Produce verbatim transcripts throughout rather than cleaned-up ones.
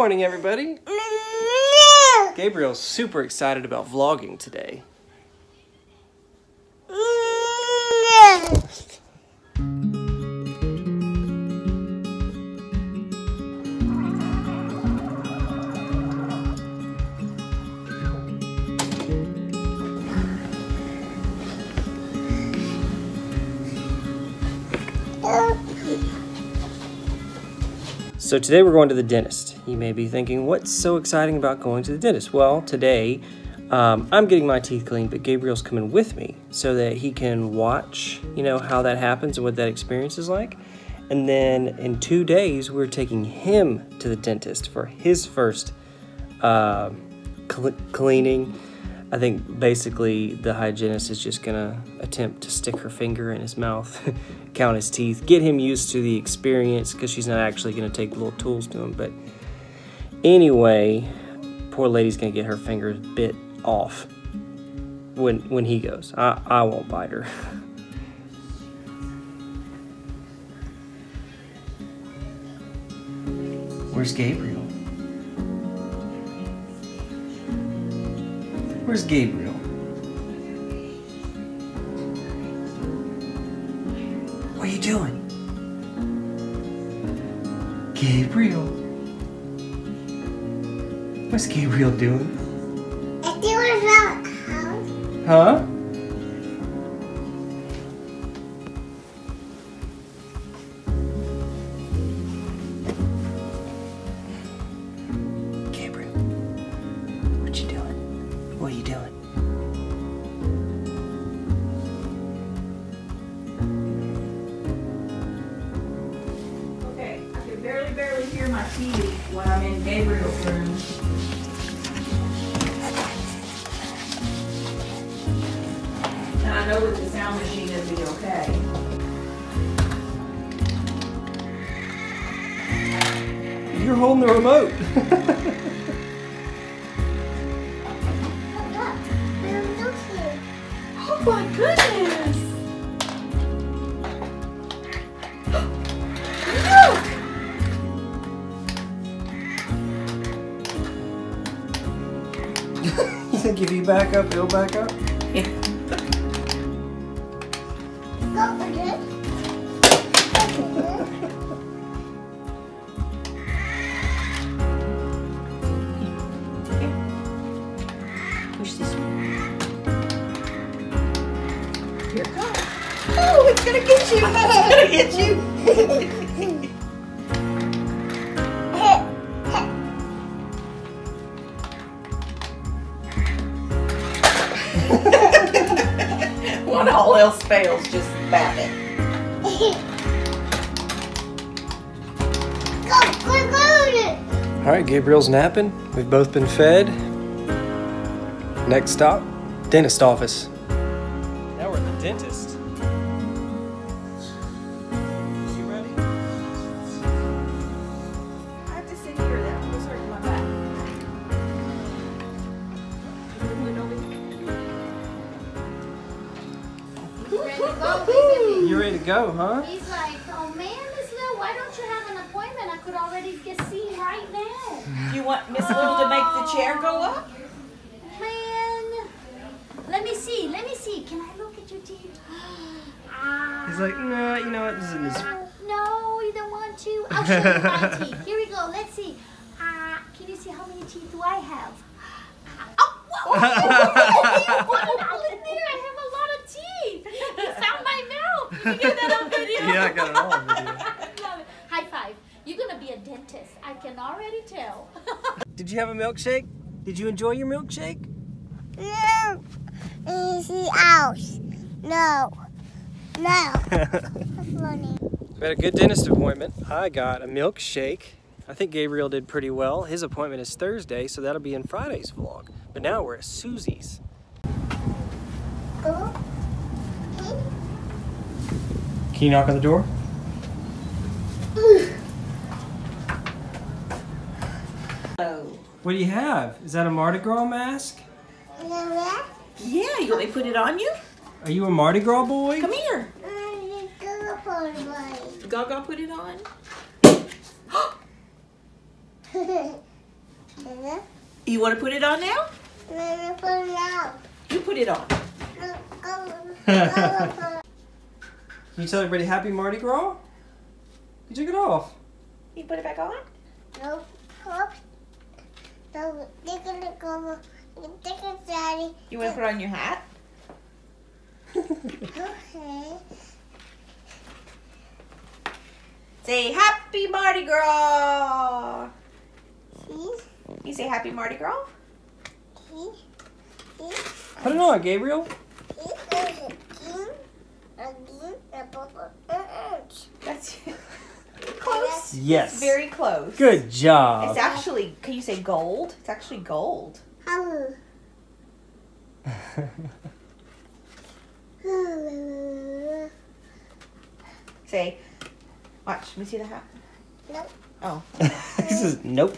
morning, everybody. Gabriel's super excited about vlogging today. So today we're going to the dentist. You may be thinking, what's so exciting about going to the dentist? Well, today um, I'm getting my teeth cleaned, but Gabriel's coming with me so that he can watch, you know, how that happens and what that experience is like. And then in two days, we're taking him to the dentist for his first uh, cl cleaning. I think basically the hygienist is just gonna attempt to stick her finger in his mouth, count his teeth, get him used to the experience, because she's not actually gonna take little tools to him. But anyway, poor lady's gonna get her fingers bit off when when he goes. I, I won't bite her. Where's Gabriel? Where's Gabriel? What are you doing? Gabriel? What's Gabriel doing? I do around the house. Huh? What are you doing? Okay, I can barely, barely hear my T V when I'm in Gabriel's room. And I know that the sound machine will be okay. You're holding the remote. Oh my goodness! Look! You think if you back up, he'll back up? Yeah. Go for it. Push this one. Here it comes. Oh, it's gonna get you! It's gonna get you! When all else fails, just bat it. Go, go, go! Alright, Gabriel's napping. We've both been fed. Next stop, dentist office. Dentist. You ready? I have to sit here. That was hurting my back. You ready to go? You ready to go, huh? He's like, oh man, Miss Lil, why don't you have an appointment? I could already get seen right now. You want Miss Lil oh. to make the chair go up? Let me see, let me see. Can I look at your teeth? Ah. He's like, nah, you know what? This isn't his... No, you don't want to. I'll show you my teeth. Here we go, let's see. Ah, can you see how many teeth do I have? Oh, whoa! What all in there? I have a lot of teeth. You found my mouth. Did you get that on video? Yeah, I got it all on video. I love it. High five. You're going to be a dentist. I can already tell. Did you have a milkshake? Did you enjoy your milkshake? No. Easy out. No. No. Funny. We had a good dentist appointment. I got a milkshake. I think Gabriel did pretty well. His appointment is Thursday, so that'll be in Friday's vlog. But now we're at Susie's. Can you knock on the door? Oh. What do you have? Is that a Mardi Gras mask? Yeah. Yeah, you want me to put it on you? Are you a Mardi Gras boy? Come here. I'm a Gaga boy. Gaga put it on? Mm-hmm. You want to put it on now? I'm going to put it on. You put it on. Can you tell everybody happy Mardi Gras? You took it off. You put it back on? No. No. Take it, Daddy. You want to put on your hat? Okay. Say happy Mardi Gras. See? You say happy Mardi Gras? See? See? Put it on, Gabriel. That's close. Yes. Very close. Good job. It's actually, can you say gold? It's actually gold. Hello. Say, watch. Let me see the hat. Nope. Oh. This is nope.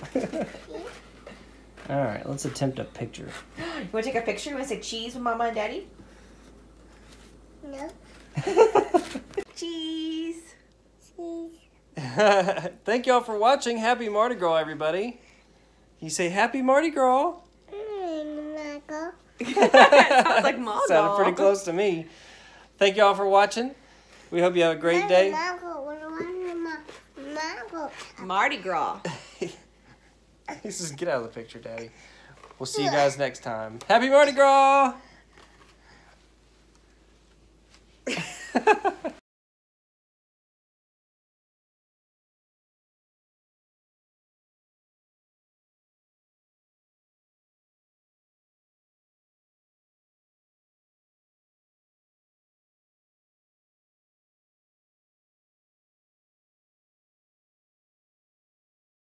All right, let's attempt a picture. You want to take a picture? You want to say cheese with Mama and Daddy? No. Cheese. Cheese. Thank y'all for watching. Happy Mardi Gras, everybody. You say happy Mardi Gras. Sounds like Mardi Gras. Sounded pretty close to me. Thank y'all for watching. We hope you have a great day. Mardi Gras. He says, get out of the picture, Daddy. We'll see you guys next time. Happy Mardi Gras!